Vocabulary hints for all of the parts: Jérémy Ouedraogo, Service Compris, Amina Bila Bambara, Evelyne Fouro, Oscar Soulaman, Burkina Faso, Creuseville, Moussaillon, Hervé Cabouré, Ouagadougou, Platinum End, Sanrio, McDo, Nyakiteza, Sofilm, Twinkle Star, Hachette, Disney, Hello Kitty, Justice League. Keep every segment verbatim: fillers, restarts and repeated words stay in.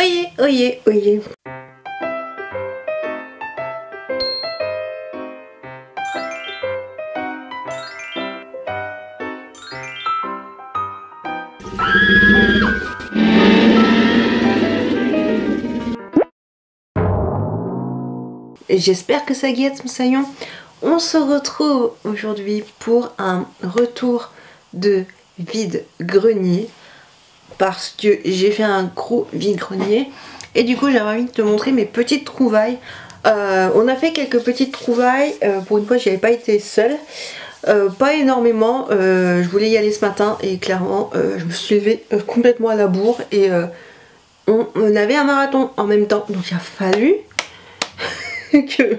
Oyez, oyez, oyez. J'espère que ça guette, moussaillon. On se retrouve aujourd'hui pour un retour de vide-grenier parce que j'ai fait un gros vide-grenier et du coup j'avais envie de te montrer mes petites trouvailles. Euh, on a fait quelques petites trouvailles, euh, pour une fois j'avais pas été seule, euh, pas énormément, euh, je voulais y aller ce matin et clairement euh, je me suis levée euh, complètement à la bourre et euh, on, on avait un marathon en même temps, donc il a fallu que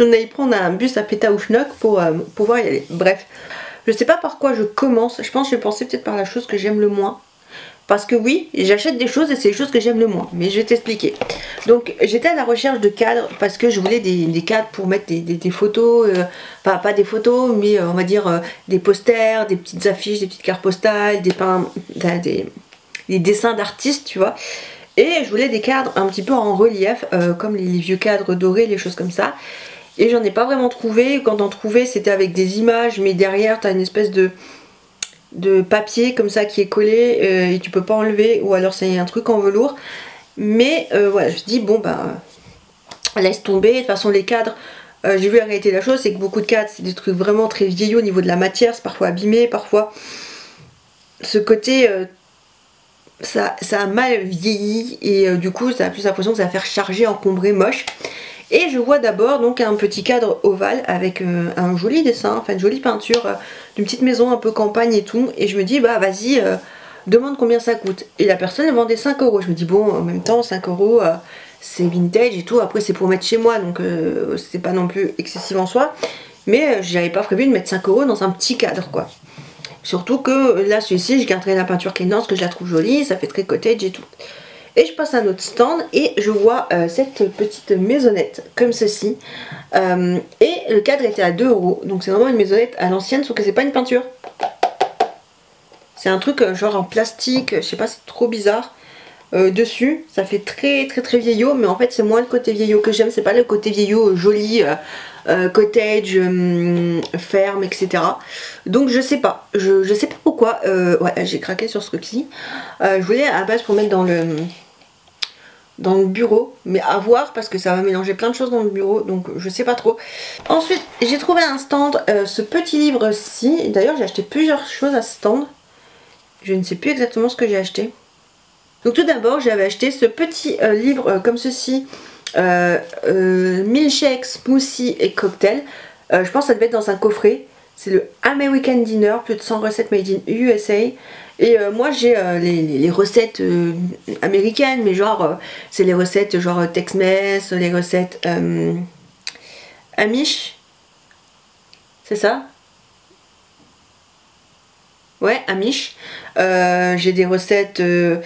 on aille prendre un bus à Péta ou Schnock pour euh, pouvoir y aller. Bref, je sais pas par quoi je commence. Je pense que je vais penser peut-être par la chose que j'aime le moins. Parce que oui, j'achète des choses et c'est les choses que j'aime le moins. Mais je vais t'expliquer. Donc j'étais à la recherche de cadres parce que je voulais des, des cadres pour mettre des, des, des photos. Euh, enfin pas des photos, mais euh, on va dire euh, des posters, des petites affiches, des petites cartes postales, des, pains, des, des dessins d'artistes, tu vois. Et je voulais des cadres un petit peu en relief, euh, comme les, les vieux cadres dorés, les choses comme ça. Et j'en ai pas vraiment trouvé. Quand on trouvait, c'était avec des images, mais derrière, t'as une espèce de, de papier comme ça qui est collé euh, et tu peux pas enlever, ou alors c'est un truc en velours. Mais euh, voilà, je me dis, bon, bah, laisse tomber. De toute façon, les cadres, euh, j'ai vu la réalité de la chose, c'est que beaucoup de cadres, c'est des trucs vraiment très vieillots au niveau de la matière, c'est parfois abîmé, parfois ce côté. Euh, Ça, ça a mal vieilli et euh, du coup ça a plus l'impression que ça va faire charger, encombrer, moche. Et je vois d'abord donc un petit cadre ovale avec euh, un joli dessin, enfin une jolie peinture euh, d'une petite maison un peu campagne et tout, et je me dis bah vas-y, euh, demande combien ça coûte, et la personne elle vendait cinq euros. Je me dis bon, en même temps cinq euros euh, c'est vintage et tout, après c'est pour mettre chez moi donc euh, c'est pas non plus excessif en soi, mais euh, j'avais pas prévu de mettre cinq euros dans un petit cadre quoi. Surtout que là, celui-ci, je garderai la peinture qui est énorme parce que je la trouve jolie, ça fait très cottage et tout. Et je passe à un autre stand et je vois euh, cette petite maisonnette comme ceci. Euh, et le cadre était à deux euros. Donc c'est vraiment une maisonnette à l'ancienne, sauf que c'est pas une peinture. C'est un truc euh, genre en plastique, je sais pas, c'est trop bizarre. Euh, dessus, ça fait très très très vieillot, mais en fait c'est moins le côté vieillot que j'aime. C'est pas le côté vieillot euh, joli, euh, euh, cottage, euh, ferme, etc. Donc je sais pas, je, je sais pas pourquoi euh, ouais, j'ai craqué sur ce truc-ci. euh, je voulais à la base pour mettre dans le dans le bureau, mais à voir parce que ça va mélanger plein de choses dans le bureau, donc je sais pas trop. Ensuite j'ai trouvé un stand, euh, ce petit livre-ci. D'ailleurs j'ai acheté plusieurs choses à ce stand, je ne sais plus exactement ce que j'ai acheté. Donc tout d'abord j'avais acheté ce petit euh, livre euh, comme ceci, euh, euh, milkshake, smoothie et cocktail. Euh, je pense que ça devait être dans un coffret. C'est le American Dinner, plus de cent recettes made in U S A. Et euh, moi j'ai euh, les, les recettes euh, américaines, mais genre euh, c'est les recettes genre euh, Tex-Mex, les recettes euh, Amish. C'est ça ? Ouais, Amish. Euh, j'ai des recettes... Euh,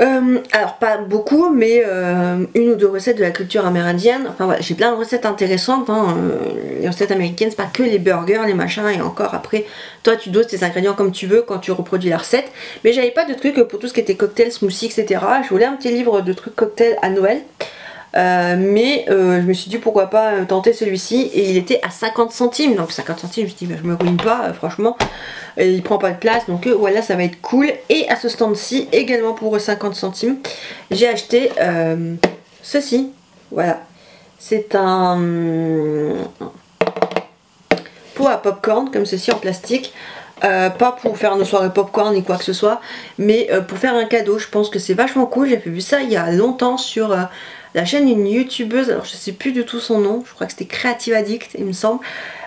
Euh, alors pas beaucoup, mais euh, une ou deux recettes de la culture amérindienne. Enfin voilà, j'ai plein de recettes intéressantes hein. euh, Les recettes américaines, c'est pas que les burgers, les machins. Et encore après, toi tu doses tes ingrédients comme tu veux quand tu reproduis la recette. Mais j'avais pas de trucs pour tout ce qui était cocktail, smoothie, etc. Je voulais un petit livre de trucs cocktail à Noël, euh, mais euh, je me suis dit pourquoi pas tenter celui-ci. Et il était à cinquante centimes. Donc cinquante centimes, je me suis dit bah, je me ruine pas, euh, franchement. Et il prend pas de place, donc euh, voilà, ça va être cool. Et à ce stand-ci, également pour cinquante centimes, j'ai acheté euh, ceci. Voilà, c'est un pot à popcorn comme ceci en plastique. Euh, pas pour faire nos soirées popcorn ni quoi que ce soit, mais euh, pour faire un cadeau. Je pense que c'est vachement cool. J'ai vu ça il y a longtemps sur euh, la chaîne d'une youtubeuse. Alors je sais plus du tout son nom, je crois que c'était Creative Addict il me semble,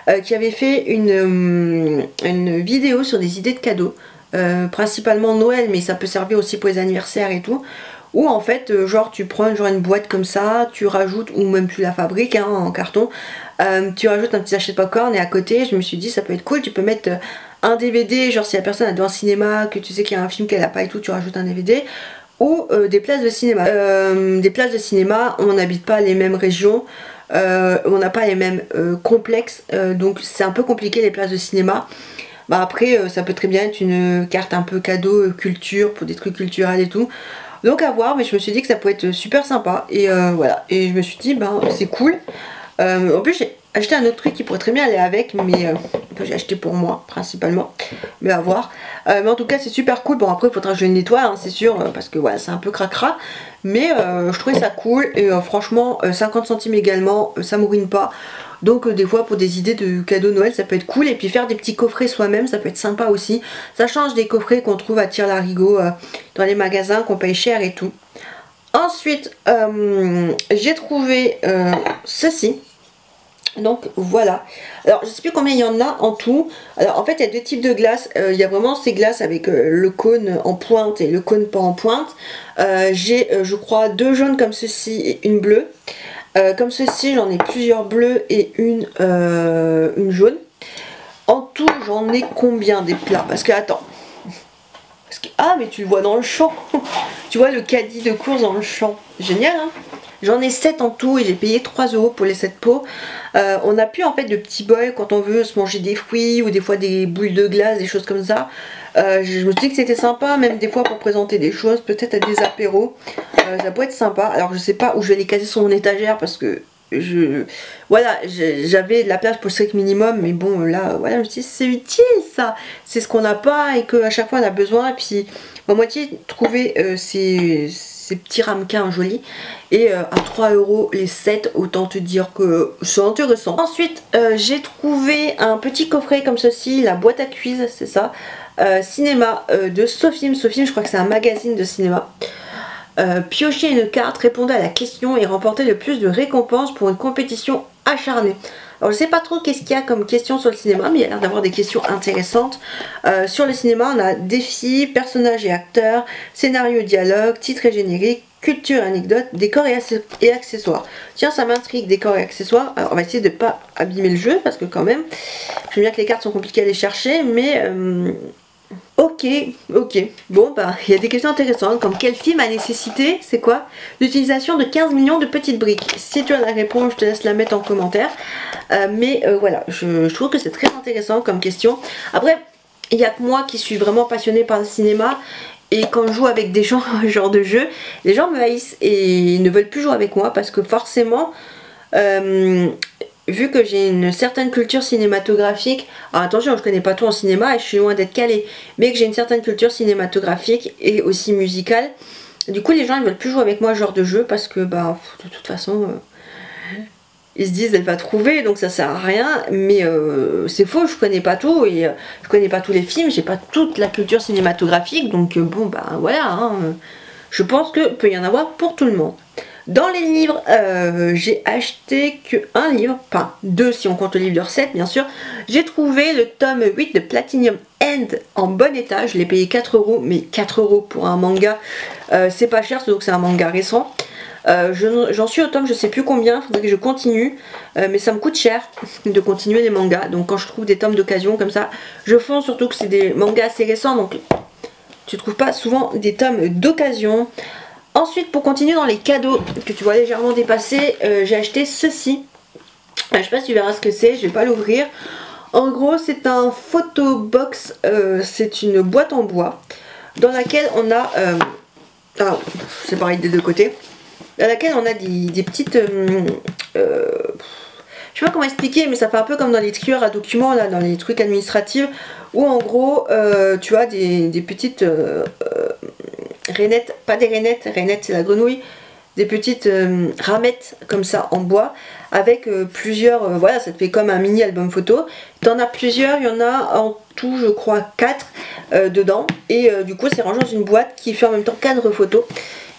euh, qui avait fait une, euh, une vidéo sur des idées de cadeaux, euh, principalement Noël, mais ça peut servir aussi pour les anniversaires et tout. Ou en fait euh, genre tu prends genre une boîte comme ça, tu rajoutes, ou même tu la fabriques hein, en carton, euh, tu rajoutes un petit sachet de popcorn, et à côté je me suis dit ça peut être cool, tu peux mettre euh, un D V D, genre si la personne adore un cinéma, que tu sais qu'il y a un film qu'elle a pas et tout, tu rajoutes un D V D, ou euh, des places de cinéma. Euh, des places de cinéma, on n'habite pas les mêmes régions, euh, on n'a pas les mêmes euh, complexes, euh, donc c'est un peu compliqué les places de cinéma. Bah après euh, ça peut très bien être une carte un peu cadeau, euh, culture, pour des trucs culturels et tout. Donc à voir, mais je me suis dit que ça pouvait être super sympa. Et euh, voilà, et je me suis dit, ben c'est cool. Euh, en plus j'ai acheté un autre truc qui pourrait très bien aller avec, mais euh, j'ai acheté pour moi principalement, mais à voir. Euh, mais en tout cas c'est super cool. Bon, après il faudra que je le nettoie, hein, c'est sûr, parce que voilà, c'est un peu cracra, mais euh, je trouvais ça cool. Et euh, franchement euh, cinquante centimes également, euh, ça mourine pas. Donc euh, des fois pour des idées de cadeaux Noël ça peut être cool. Et puis faire des petits coffrets soi-même, ça peut être sympa aussi. Ça change des coffrets qu'on trouve à tire-larigot euh, dans les magasins, qu'on paye cher et tout. Ensuite euh, j'ai trouvé euh, ceci. Donc voilà, alors je sais plus combien il y en a en tout. Alors en fait il y a deux types de glaces. euh, Il y a vraiment ces glaces avec euh, le cône en pointe et le cône pas en pointe. euh, J'ai euh, je crois deux jaunes comme ceci et une bleue. Euh, comme ceci, j'en ai plusieurs bleus et une, euh, une jaune. En tout, j'en ai combien des plats? Parce que, attends. Parce que, ah, mais tu le vois dans le champ. Tu vois le caddie de course dans le champ. Génial, hein? J'en ai sept en tout et j'ai payé trois euros pour les sept pots. Euh, on n'a plus en fait de petits bols quand on veut se manger des fruits ou des fois des boules de glace, des choses comme ça. Euh, je me suis dit que c'était sympa, même des fois pour présenter des choses, peut-être à des apéros. Euh, ça peut être sympa. Alors je sais pas où je vais les caser sur mon étagère parce que je... Voilà, j'avais de la place pour le strict minimum, mais bon là, voilà, je me suis dit c'est utile ça. C'est ce qu'on n'a pas et qu'à chaque fois on a besoin. Et puis, ma moitié, trouver euh, ces... ces petits ramequins jolis, et euh, à trois euros les sept, autant te dire que c'est intéressant. Ensuite euh, j'ai trouvé un petit coffret comme ceci, la boîte à cuise, c'est ça, euh, cinéma euh, de Sofilm. Sofilm, je crois que c'est un magazine de cinéma. Euh, piocher une carte, répondez à la question et remportez le plus de récompenses pour une compétition acharnée. Alors je sais pas trop qu'est-ce qu'il y a comme question sur le cinéma, mais il y a l'air d'avoir des questions intéressantes. Euh, sur le cinéma on a défis, personnages et acteurs, scénario, dialogue, titre et générique, culture, anecdote, décor et accessoires. Tiens, ça m'intrigue, décor et accessoires. Alors on va essayer de ne pas abîmer le jeu parce que quand même, j'aime bien que les cartes sont compliquées à les chercher, mais... Euh... Ok, ok. Bon, bah, il y a des questions intéressantes, comme quel film a nécessité, c'est quoi, l'utilisation de quinze millions de petites briques. Si tu as la réponse, je te laisse la mettre en commentaire. Euh, mais euh, voilà, je, je trouve que c'est très intéressant comme question. Après, il n'y a que moi qui suis vraiment passionnée par le cinéma. Et quand je joue avec des gens à ce genre de jeu, les gens me haïssent et ils ne veulent plus jouer avec moi parce que forcément... Euh, vu que j'ai une certaine culture cinématographique, alors attention, je connais pas tout en cinéma et je suis loin d'être calée, mais que j'ai une certaine culture cinématographique et aussi musicale, du coup les gens ils veulent plus jouer avec moi ce genre de jeu parce que bah de toute façon euh, ils se disent elle va trouver donc ça sert à rien. Mais euh, c'est faux, je connais pas tout et euh, je connais pas tous les films, j'ai pas toute la culture cinématographique, donc euh, bon bah voilà, hein, euh, je pense que peut y en avoir pour tout le monde. Dans les livres, euh, j'ai acheté qu'un livre, enfin deux si on compte le livre de recettes bien sûr. J'ai trouvé le tome huit de Platinum End en bon état, je l'ai payé quatre euros, mais quatre euros pour un manga, euh, c'est pas cher, donc c'est un manga récent. Euh, j'en suis au tome je sais plus combien, il faudrait que je continue, euh, mais ça me coûte cher de continuer les mangas, donc quand je trouve des tomes d'occasion comme ça, je fonce, surtout que c'est des mangas assez récents, donc tu trouves pas souvent des tomes d'occasion. Ensuite, pour continuer dans les cadeaux que tu vois légèrement dépassés, euh, j'ai acheté ceci. Euh, je sais pas si tu verras ce que c'est, je vais pas l'ouvrir. En gros, c'est un photo box, euh, c'est une boîte en bois dans laquelle on a, euh, ah, c'est pareil des deux côtés, dans laquelle on a des, des petites, euh, euh, je sais pas comment expliquer, mais ça fait un peu comme dans les trieurs à documents là, dans les trucs administratifs, où en gros, euh, tu as des, des petites euh, euh, rainettes, pas des rainettes, rainettes c'est la grenouille, des petites euh, ramettes comme ça en bois avec euh, plusieurs, euh, voilà, ça te fait comme un mini album photo. T'en as plusieurs, il y en a en tout je crois quatre euh, dedans, et euh, du coup c'est rangé dans une boîte qui fait en même temps cadre photo.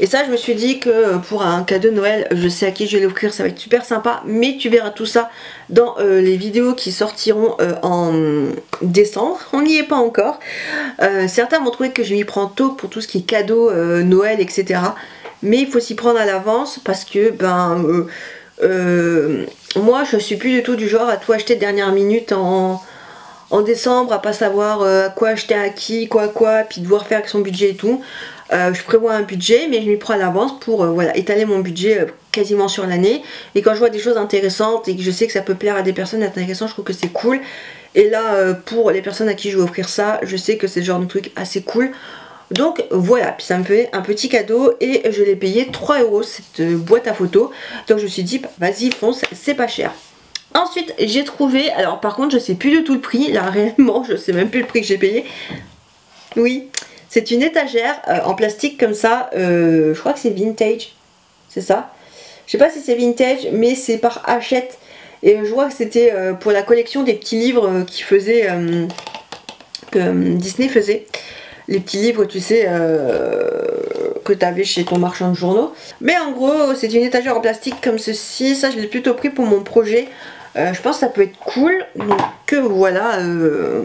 Et ça je me suis dit que pour un cadeau de Noël, je sais à qui je vais l'offrir, ça va être super sympa, mais tu verras tout ça dans euh, les vidéos qui sortiront euh, en décembre, on n'y est pas encore. Euh, certains m'ont trouvé que je m'y prends tôt pour tout ce qui est cadeau, euh, Noël, et cetera. Mais il faut s'y prendre à l'avance parce que ben euh, euh, moi je suis plus du tout du genre à tout acheter de dernière minute en... en décembre, à pas savoir euh, à quoi acheter à qui, quoi quoi, puis devoir faire avec son budget et tout. Euh, je prévois un budget, mais je m'y prends à l'avance pour euh, voilà, étaler mon budget euh, quasiment sur l'année. Et quand je vois des choses intéressantes et que je sais que ça peut plaire à des personnes intéressantes, je trouve que c'est cool. Et là, euh, pour les personnes à qui je vais offrir ça, je sais que c'est le genre de truc assez cool. Donc voilà, puis ça me faisait un petit cadeau et je l'ai payé trois euros cette boîte à photos. Donc je me suis dit, bah, vas-y fonce, c'est pas cher. Ensuite j'ai trouvé, alors par contre je sais plus du tout le prix, là réellement je sais même plus le prix que j'ai payé. Oui, c'est une étagère euh, en plastique comme ça, euh, je crois que c'est vintage, c'est ça. Je sais pas si c'est vintage mais c'est par Hachette. Et je vois que c'était euh, pour la collection des petits livres euh, qui faisaient, euh, que euh, Disney faisait. Les petits livres, tu sais, euh, que tu avais chez ton marchand de journaux. Mais en gros, c'est une étagère en plastique comme ceci. Ça, je l'ai plutôt pris pour mon projet. Euh, je pense que ça peut être cool. Donc que voilà, euh,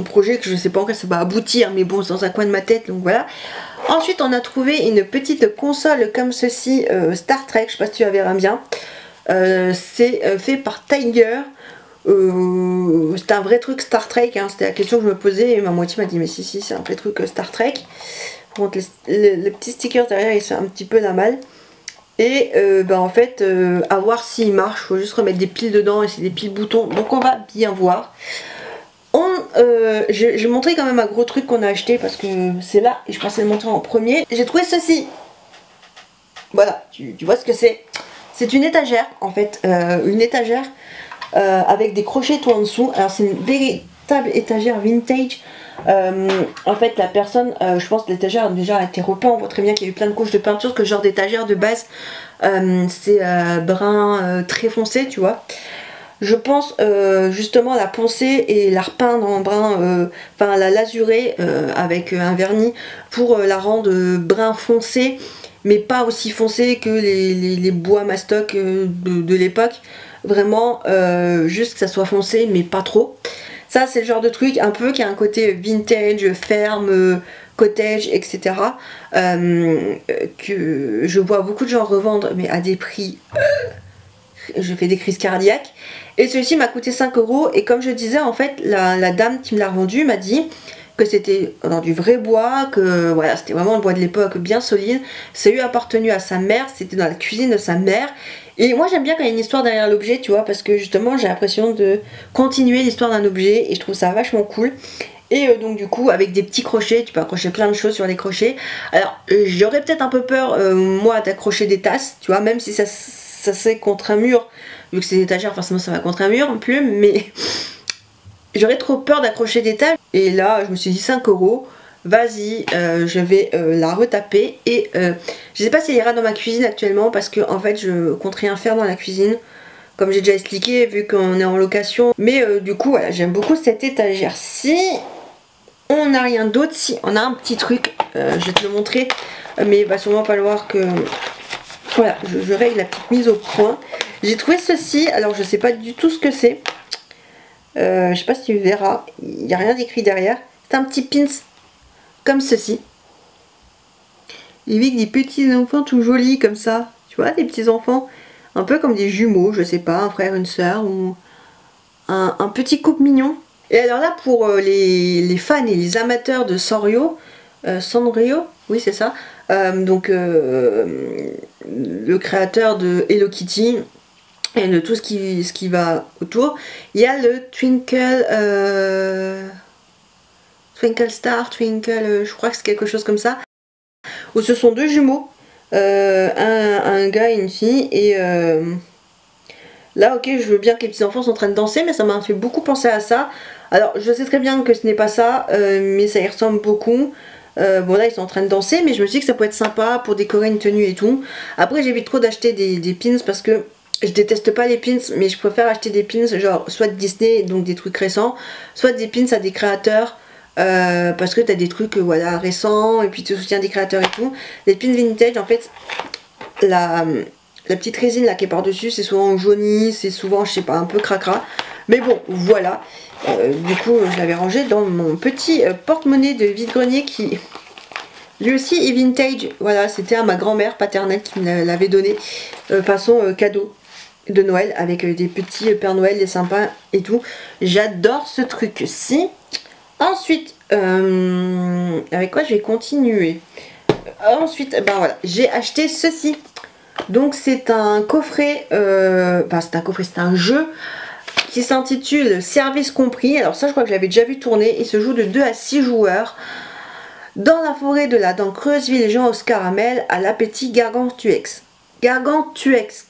un projet que je ne sais pas encore ça va aboutir. Mais bon, c'est dans un coin de ma tête, donc voilà. Ensuite, on a trouvé une petite console comme ceci, euh, Star Trek. Je ne sais pas si tu la verras bien. Euh, c'est euh, fait par Tiger. Euh, c'est un vrai truc Star Trek, hein, c'était la question que je me posais et ma moitié m'a dit mais si si c'est un vrai truc Star Trek. Par contre les, les, les petits stickers derrière ils sont un petit peu la malle. Et euh, ben, en fait euh, à voir s'il marche, faut juste remettre des piles dedans et c'est des piles boutons, donc on va bien voir. On, euh, je, je vais montrer quand même un gros truc qu'on a acheté parce que c'est là et je pensais le montrer en premier. J'ai trouvé ceci. Voilà, tu, tu vois ce que c'est. C'est une étagère en fait, euh, une étagère Euh, avec des crochets tout en dessous. Alors c'est une véritable étagère vintage. euh, En fait la personne, euh, je pense que l'étagère a déjà été repeint. On voit très bien qu'il y a eu plein de couches de peinture. Que genre d'étagère de base euh, c'est euh, brun euh, très foncé, tu vois. Je pense euh, justement la poncer et la repeindre en brun, euh, enfin la lasurer euh, avec un vernis pour euh, la rendre euh, brun foncé. Mais pas aussi foncé que les, les, les bois mastoc euh, de, de l'époque. Vraiment euh, juste que ça soit foncé mais pas trop. Ça c'est le genre de truc un peu qui a un côté vintage, ferme, cottage, etc. euh, que je vois beaucoup de gens revendre mais à des prix euh, je fais des crises cardiaques. Et celui-ci m'a coûté cinq euros et comme je disais en fait la, la dame qui me l'a revendu m'a dit que c'était dans du vrai bois, que voilà c'était vraiment le bois de l'époque bien solide. Ça lui a appartenu à sa mère, c'était dans la cuisine de sa mère. Et moi j'aime bien quand il y a une histoire derrière l'objet, tu vois, parce que justement j'ai l'impression de continuer l'histoire d'un objet et je trouve ça vachement cool. Et euh, donc du coup avec des petits crochets, tu peux accrocher plein de choses sur les crochets. Alors euh, j'aurais peut-être un peu peur euh, moi d'accrocher des tasses, tu vois, même si ça, ça c'est contre un mur. Vu que c'est une étagère forcément ça va contre un mur en plus, mais j'aurais trop peur d'accrocher des tasses. Et là je me suis dit cinq euros. Vas-y, euh, je vais euh, la retaper et euh, je sais pas si elle ira dans ma cuisine actuellement parce que en fait je compte rien faire dans la cuisine comme j'ai déjà expliqué vu qu'on est en location. Mais euh, du coup voilà, j'aime beaucoup cette étagère. Si on n'a rien d'autre, si on a un petit truc, euh, je vais te le montrer mais il va sûrement falloir que voilà, je, je règle la petite mise au point. J'ai trouvé ceci, alors je sais pas du tout ce que c'est, euh, je sais pas si tu verras, il n'y a rien d'écrit derrière. C'est un petit pins comme ceci, avec des petits enfants tout jolis comme ça, tu vois, des petits enfants un peu comme des jumeaux, je sais pas, un frère, une soeur ou un, un petit couple mignon. Et alors là pour les, les fans et les amateurs de Sanrio, euh, Sanrio, oui c'est ça, euh, donc euh, le créateur de Hello Kitty et de tout ce qui, ce qui va autour, il y a le Twinkle... Euh Twinkle Star, Twinkle, je crois que c'est quelque chose comme ça. Où ce sont deux jumeaux, euh, un, un gars et une fille. Et euh, là, ok, je veux bien que les petits enfants sont en train de danser, mais ça m'a fait beaucoup penser à ça. Alors, je sais très bien que ce n'est pas ça, euh, mais ça y ressemble beaucoup. Euh, bon, là, ils sont en train de danser, mais je me suis dit que ça pourrait être sympa pour décorer une tenue et tout. Après, j'évite trop d'acheter des, des pins parce que je déteste pas les pins, mais je préfère acheter des pins, genre soit de Disney, donc des trucs récents, soit des pins à des créateurs. Euh, parce que t'as des trucs euh, voilà, récents et puis tu soutiens des créateurs et tout. Les pins vintage en fait, la, la petite résine là qui est par dessus c'est souvent jaunie, c'est souvent je sais pas un peu cracra, mais bon voilà. euh, du coup je l'avais rangé dans mon petit euh, porte-monnaie de vide-grenier qui lui aussi est vintage. Voilà, c'était à ma grand-mère paternelle qui me l'avait donné euh, façon euh, cadeau de Noël avec euh, des petits euh, Père Noël, des sympas et tout. J'adore ce truc-ci. Ensuite, euh, avec quoi je vais continuer. Ensuite, ben voilà, j'ai acheté ceci. Donc c'est un coffret, euh, ben c'est un coffret, c'est un jeu qui s'intitule Service Compris. Alors ça, je crois que je l'avais déjà vu tourner. Il se joue de deux à six joueurs. Dans la forêt de la dent Creuseville, Jean au caramel à l'appétit gargantuex. Gargantuex.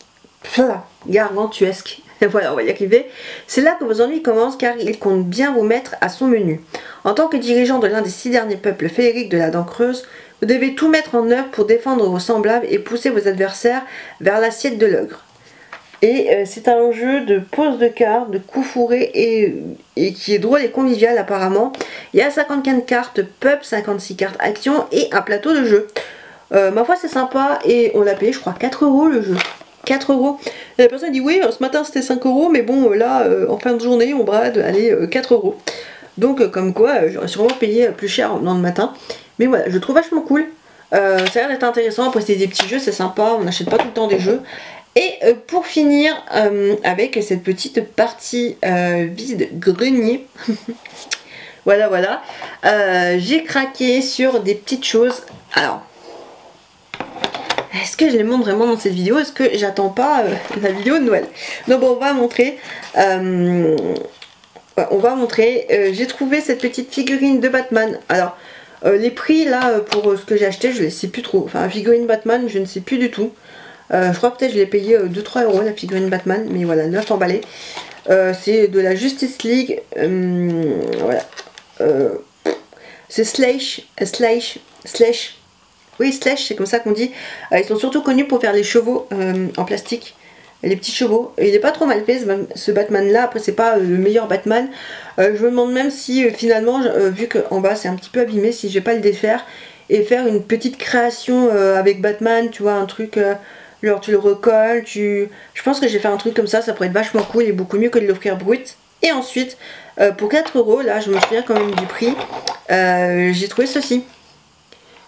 Voilà, gargantuesque. Voilà, on va y arriver. C'est là que vos ennuis commencent car il compte bien vous mettre à son menu. En tant que dirigeant de l'un des six derniers peuples féeriques de la dent creuse, vous devez tout mettre en œuvre pour défendre vos semblables et pousser vos adversaires vers l'assiette de l'ogre. Et euh, c'est un jeu de pose de cartes, de coups fourrés et, et qui est drôle et convivial apparemment. Il y a cinquante-quatre cartes peuple, cinquante-six cartes action et un plateau de jeu. Euh, ma foi, c'est sympa et on l'a payé, je crois, quatre euros le jeu. quatre euros. Et la personne dit oui, ce matin c'était cinq euros, mais bon, là, euh, en fin de journée, on brade, allez, euh, quatre euros. Donc, euh, comme quoi, euh, j'aurais sûrement payé plus cher dans le matin. Mais voilà, je le trouve vachement cool. Euh, ça a l'air d'être intéressant. Après, c'est des petits jeux, c'est sympa, on n'achète pas tout le temps des jeux. Et euh, pour finir, euh, avec cette petite partie euh, vide grenier. Voilà, voilà. Euh, j'ai craqué sur des petites choses. Alors... Est-ce que je les montre vraiment dans cette vidéo? Est-ce que j'attends pas euh, la vidéo de Noël? Non, bon, on va montrer. Euh, on va montrer. Euh, j'ai trouvé cette petite figurine de Batman. Alors, euh, les prix là pour euh, ce que j'ai acheté, je ne sais plus trop. Enfin, figurine Batman, je ne sais plus du tout. Euh, je crois peut-être je l'ai payé euh, deux trois euros la figurine Batman, mais voilà, neuf emballés. Euh, c'est de la Justice League. Euh, voilà. Euh, c'est Slash. Slash. Slash. Oui, Slash, c'est comme ça qu'on dit. Ils sont surtout connus pour faire les chevaux euh, en plastique. Les petits chevaux. Il n'est pas trop mal fait ce Batman-là. Après, c'est pas euh, le meilleur Batman. Euh, je me demande même si euh, finalement, euh, vu qu'en bas c'est un petit peu abîmé, si je vais pas le défaire et faire une petite création euh, avec Batman. Tu vois, un truc, euh, genre tu le recolles. Tu... Je pense que je vais faire un truc comme ça. Ça pourrait être vachement cool et beaucoup mieux que de l'offrir brut. Et ensuite, euh, pour quatre euros, là, je me souviens quand même du prix. Euh, J'ai trouvé ceci.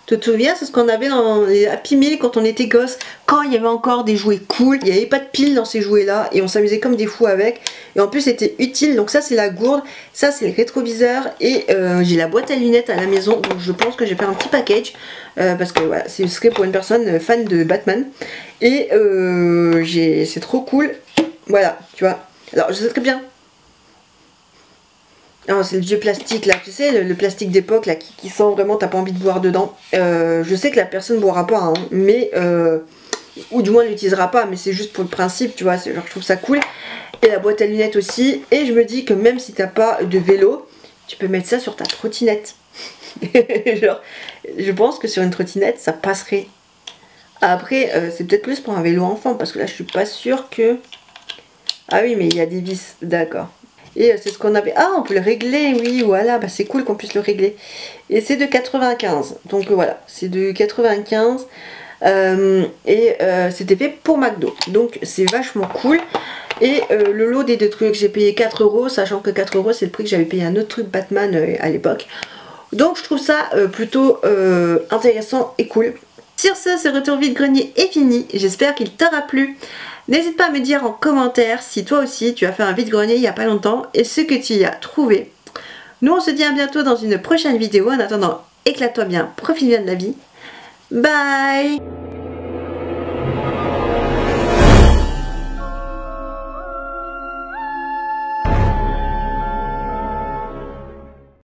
Tu te souviens, c'est ce qu'on avait dans les Happy Meal quand on était gosse, quand il y avait encore des jouets cool, il n'y avait pas de pile dans ces jouets là et on s'amusait comme des fous avec, et en plus c'était utile. Donc ça c'est la gourde, ça c'est le rétroviseur, et euh, j'ai la boîte à lunettes à la maison, donc je pense que j'ai fait un petit package euh, parce que voilà, ce serait pour une personne fan de Batman, et euh, c'est trop cool, voilà, tu vois. Alors je sais très bien. Ah, c'est le vieux plastique là, tu sais, le, le plastique d'époque là qui, qui sent vraiment, t'as pas envie de boire dedans. Euh, je sais que la personne ne boira pas, hein, mais euh, ou du moins l'utilisera pas, mais c'est juste pour le principe, tu vois, genre, je trouve ça cool. Et la boîte à lunettes aussi, et je me dis que même si t'as pas de vélo, tu peux mettre ça sur ta trottinette. Genre, je pense que sur une trottinette, ça passerait. Après, euh, c'est peut-être plus pour un vélo enfant, parce que là, je suis pas sûre que... Ah oui, mais il y a des vis, d'accord. Et c'est ce qu'on avait... Ah, on peut le régler, oui, voilà, bah, c'est cool qu'on puisse le régler. Et c'est de quatre-vingt-quinze, donc voilà, c'est de quatre-vingt-quinze. Euh, et euh, c'était fait pour McDo, donc c'est vachement cool. Et euh, le lot des deux trucs, j'ai payé quatre euros, sachant que quatre euros, c'est le prix que j'avais payé un autre truc Batman euh, à l'époque. Donc je trouve ça euh, plutôt euh, intéressant et cool. Sur ce, ce retour vide-grenier est fini, j'espère qu'il t'aura plu. N'hésite pas à me dire en commentaire si toi aussi tu as fait un vide-grenier il n'y a pas longtemps et ce que tu y as trouvé. Nous on se dit à bientôt dans une prochaine vidéo. En attendant, éclate-toi bien, profite bien de la vie. Bye!